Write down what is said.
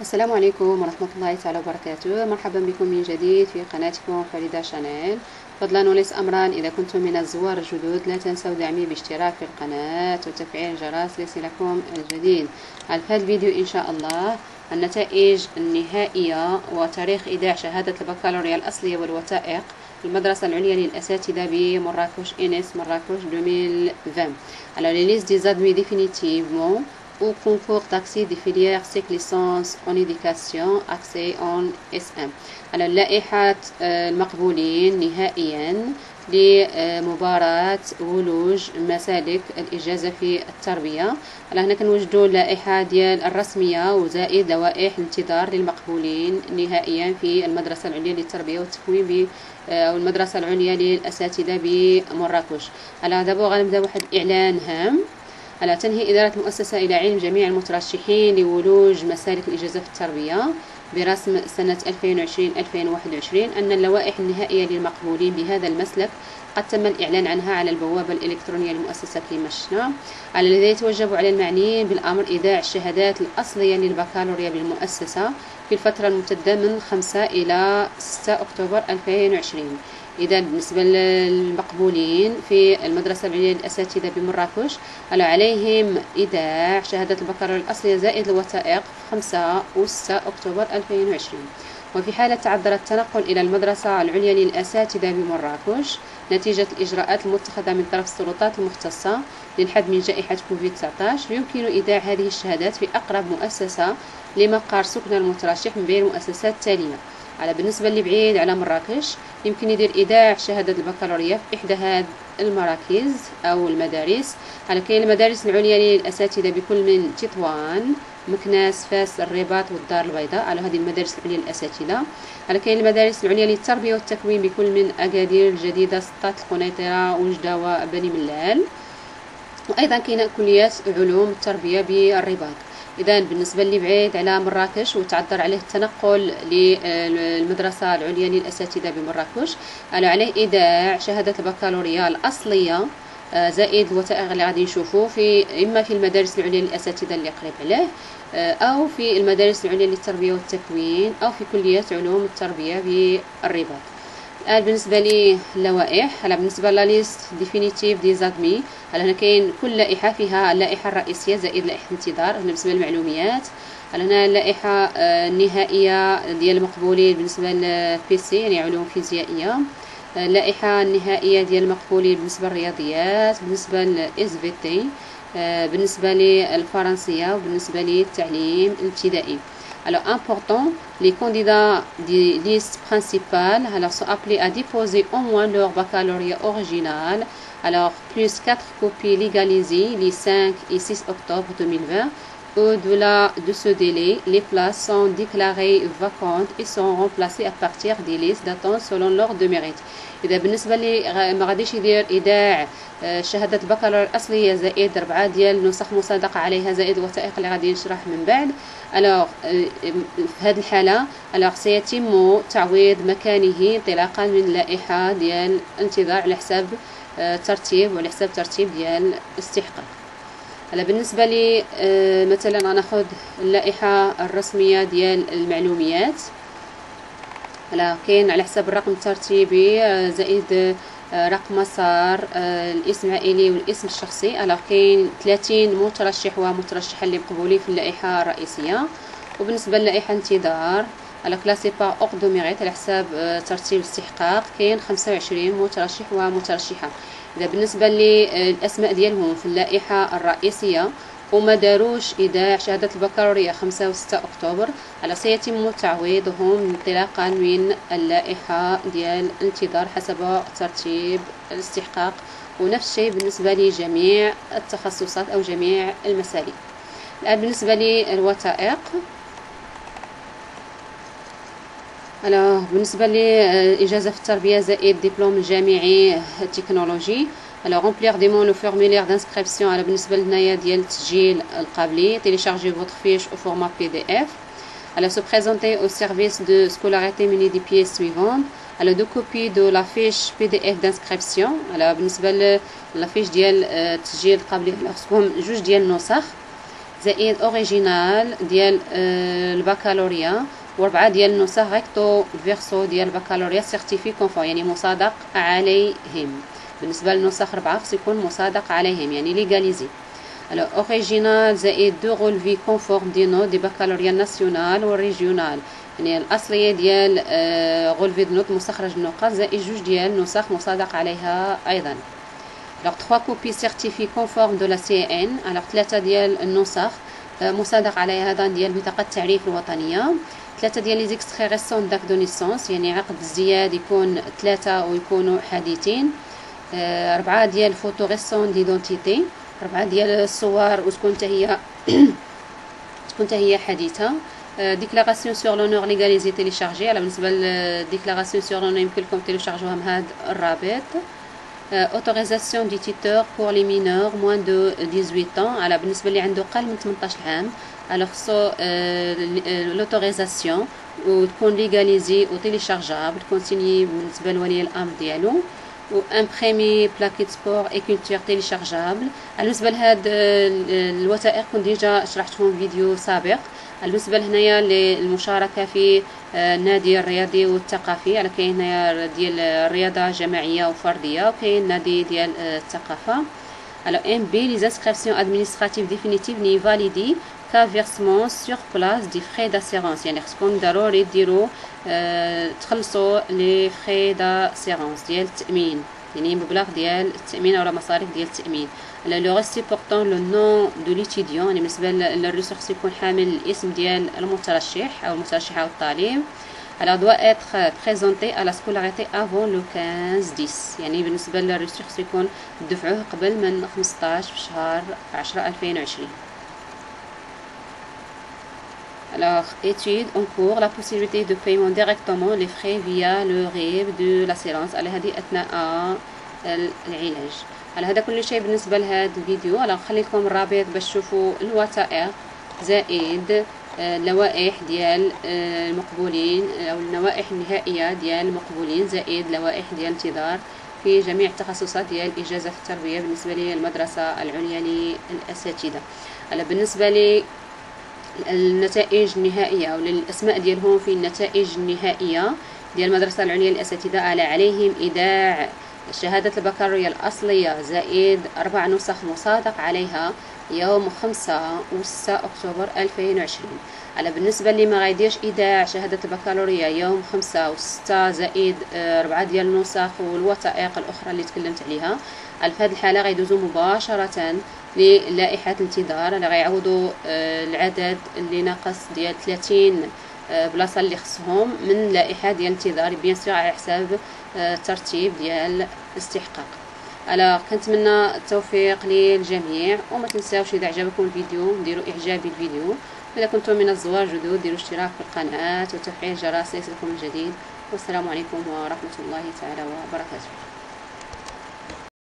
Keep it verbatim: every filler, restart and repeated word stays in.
السلام عليكم ورحمة الله تعالى وبركاته. مرحبا بكم من جديد في قناتكم فريدة شانيل. فضلا وليس أمرا، إذا كنتم من الزوار الجدد لا تنسوا دعمي باشتراك في القناة وتفعيل الجرس ليصلكم الجديد. في هذا الفيديو إن شاء الله النتائج النهائية وتاريخ إيداع شهادة البكالوريا الأصلية والوثائق المدرسة العليا للأساتذة بمراكش إنس مراكش deux mille vingt. Alors les listes des admis définitivement au concours d'accès des filières cycle licence en éducation accès en إس إم على لائحة المقبولين نهائيا لمباراة ولوج مسالك الإجازة في التربية. على هنا كنوجدوا اللائحة ديال الرسمية وزائد لوائح الانتظار للمقبولين نهائيا في المدرسة العليا للتربية والتكوين أو المدرسة العليا للأساتذة بمراكش. على دابا غنبداو واحد الإعلان هام. على تنهي إدارة المؤسسة إلى علم جميع المترشحين لولوج مسالك الإجازة في التربية برسم سنة ألفين وعشرين ألفين وواحد وعشرين أن اللوائح النهائية للمقبولين بهذا المسلك قد تم الإعلان عنها على البوابة الإلكترونية لمؤسسة مشنا، على الذي يتوجب على المعنيين بالأمر إيداع الشهادات الأصلية للبكالوريا بالمؤسسة في الفترة الممتدة من خمسة إلى ستة أكتوبر ألفين وعشرين. إذا بالنسبة للمقبولين في المدرسة العليا للأساتذة بمراكش عليهم إيداع شهادة البكالوريا الأصلية زائد الوثائق في خمسة و ستة أكتوبر ألفين وعشرين. وفي حالة تعذر التنقل إلى المدرسة العليا للأساتذة بمراكش نتيجة الإجراءات المتخذة من طرف السلطات المختصة للحد من جائحة كوفيد تسعطاش يمكن إيداع هذه الشهادات في أقرب مؤسسة لمقر سكن المترشح من بين المؤسسات التالية. على بالنسبة اللي بعيد على مراكش يمكن يدير إيداع شهادة البكالوريا في إحدى هاد المراكز أو المدارس. على كاين المدارس العليا للأساتذة بكل من تطوان، مكناس، فاس، الرباط والدار البيضاء، على هذه المدارس العليا للأساتذة. على كاين المدارس العليا للتربية والتكوين بكل من أكادير، الجديدة، سطات، القنيطرة، وجدة وبني ملال. وأيضا كاين كليات علوم التربية بالرباط. إذا بالنسبة اللي بعيد على مراكش وتعذر عليه التنقل للمدرسة العليا للأساتذة بمراكش عليه إيداع شهادة البكالوريا الأصلية زائد الوثائق اللي غادي نشوفوه في إما في المدارس العليا للأساتذة اللي قريب عليه أو في المدارس العليا للتربية والتكوين أو في كليات علوم التربية بالرباط. الآن بالنسبة لي اللوائح، على بالنسبة لليست ديفينيتيف دي زادمي على هنا كاين كل لائحة فيها اللائحة الرئيسية زائد لائحة الانتظار. هنا بالنسبة للمعلوميات على هنا اللائحة النهائية ديال المقبولين بالنسبة للبيسي يعني علوم فيزيائية، اللائحة النهائية ديال المقبولين بالنسبة للرياضيات، بالنسبة لإس في تي، بالنسبة للفرنسية، وبالنسبة للتعليم الابتدائي. Alors important, les candidats des listes principales alors, sont appelés à déposer au moins leur baccalauréat original, alors plus quatre copies légalisées les cinq et six octobre deux mille vingt. Au-delà de ce délai, les places sont déclarées vacantes et sont remplacées à partir des listes d'attente selon l'ordre de mérite. إذا بالنسبة لي ما غاديش يدير إيداع شهادة البكالوريا الأصلية زائد أربعة ديال نسخ مصادقة عليها زائد الوثائق اللي غادي نشرح من بعد. ألوغ في هذه الحالة ألوغ سيتم تعويض مكانه انطلاقا من لائحة ديال الانتظار على حساب ترتيب وعلى حساب ترتيب ديال الاستحقاق. على بالنسبة لي مثلا غناخد اللائحة الرسمية ديال المعلوميات. على كاين على حساب الرقم الترتيبي زائد رقم مسار الاسم العائلي والاسم الشخصي. الوغ كاين ثلاثين مترشح ومترشحه اللي مقبولين في اللائحه الرئيسيه. وبالنسبه للائحه الانتظار على كلاسي با اوغ دو ميغيت على حساب ترتيب الاستحقاق كاين خمسة وعشرين مترشح ومترشحه. اذا بالنسبه للاسماء ديالهم في اللائحه الرئيسيه وما داروش إيداع شهادة البكالوريا خمسة و ستة أكتوبر على سيتم تعويضهم انطلاقا من اللائحة ديال الانتظار حسب ترتيب الاستحقاق. ونفس الشيء بالنسبة لجميع التخصصات أو جميع المسالك. الآن بالنسبة للوثائق ألوغ بالنسبة للإجازة في التربية زائد دبلوم الجامعي التكنولوجي. Alors remplir des mots le formulaire d'inscription على بالنسبة لهنايا ديال التسجيل القبلي. télécharger votre fiche au format P D F. Alors se présenter au service de scolarité muni des pièces suivantes. Alors deux copies de la fiche P D F d'inscription. Alors بالنسبة للافيش ديال التسجيل القبلي خصكم جوج ديال النسخ. زائد اوريجينال ديال البكالوريا، وربعة ديال النسخ ريكتو فيرسو ديال البكالوريا سيرتيفي كونفور يعني مصادق عليهم. بالنسبه للنسخ ربعة خص يكون مصادق عليهم يعني ليغاليزي. الو اوريجينال زائد دو غولفي كونفورم دي نوت دي بكالوريا ناسيونال والريجيونال يعني الاصليه ديال غولفي دو نوت مستخرج النقاط زائد جوج ديال نسخ مصادق عليها ايضا. الو ثلاثة كوبي سيرتيفي كونفورم دو لا سي ان، الو ثلاثه ديال النسخ مصادق عليها هذا ديال بطاقه التعريف الوطنيه. ثلاثه ديال لي زيكستري ريسون داك دو نيسونس يعني عقد الزياد يكون ثلاثه ويكونوا حديثين. أربعة ديال فوتو ريسون ديدونتيتي، أربعة ديال الصور وتكون حتى هي تكون حتى هي حديثه. ديكلاراسيون سور لونور ليغاليزي تيليشارجي، على بالنسبه للديكلاراسيون سور لونور يمكنلكم تيليشارجوها من هذا الرابط. اوتوريزاسيون دي تيتور بور لي مينور موان دو ديزويت عام، على بالنسبه اللي عنده قل من ثمنطاش عام الوغ خصو لوتوريزاسيون وتكون ليغاليزي وتيليشارجابل تكون سيني بالنسبه لولي الامر ديالو، و امبريمي بلاكيت سبور اي كولتور تيليشارجابل. بالنسبه لهاد الوثائق كنت ديجا شرحتهم في فيديو سابق. بالنسبه لهنايا للمشاركه في النادي الرياضي والثقافي، على كاين هنايا ديال الرياضه جماعيه وفرديه وكاين نادي ديال الثقافه. الو ام بي لي زانسكريبسيون ادمينستراتيف ديفينيتيف ني فاليدي كا فيرسمون سور بلاس دي فري داسيرونس يعني خصكم ضروري ديروا أه تخلصوا لي فري داسيرونس ديال التامين يعني مبلغ ديال التامين او مصاريف ديال التامين. لو ريسي بورطون لو نون دو ليتيديون يعني بالنسبه للريسورس يكون حامل الاسم ديال المترشح او المترشحه او الطالب. الو دوا اتر بريزونتي الا سكولاريتي افون لو خمسة عشر عشرة يعني بالنسبه للريسورس يكون دفعوه قبل من خمسطاش في شهر عشرة ألفين وعشرين. Alors, études en cours, la possibilité de paiement directement les frais via le R I B de l'assurance. على هذه أثناء العلاج. على هذا كل شيء بالنسبة لهذا الفيديو. على خليكم الرابط باش تشوفوا الوثائق زائد اللوائح ديال المقبولين أو النوائح النهائية ديال المقبولين زائد لوائح ديال انتظار في جميع التخصصات ديال إجازة في التربية بالنسبة للمدرسة العليا للأساتذة. على بالنسبة لي النتائج النهائيه او للاسماء ديالهم في النتائج النهائيه ديال المدرسه العليا للاساتذه، على عليهم ايداع شهاده البكالوريا الاصليه زائد اربع نسخ مصادق عليها يوم خمسة وستة أكتوبر ألفين وعشرين. على بالنسبه اللي ما غايديرش ايداع شهاده البكالوريا يوم خمسة وستة زائد اربعه ديال النسخ والوثائق الاخرى اللي تكلمت عليها، على هذه الحاله غيدوزوا مباشره للائحه الانتظار اللي غيعوضوا العدد اللي ناقص ديال ثلاثين بلاصه اللي خصهم من لائحه ديال الانتظار بيان سور على حساب الترتيب ديال الاستحقاق. الا كنتمنى التوفيق للجميع، وما تنساوش اذا عجبكم الفيديو ديروا اعجاب بالفيديو، اذا كنتم من الزوار جدد ديروا اشتراك في القناه وتفعيل الجرس ليصلكم الجديد، والسلام عليكم ورحمه الله تعالى وبركاته.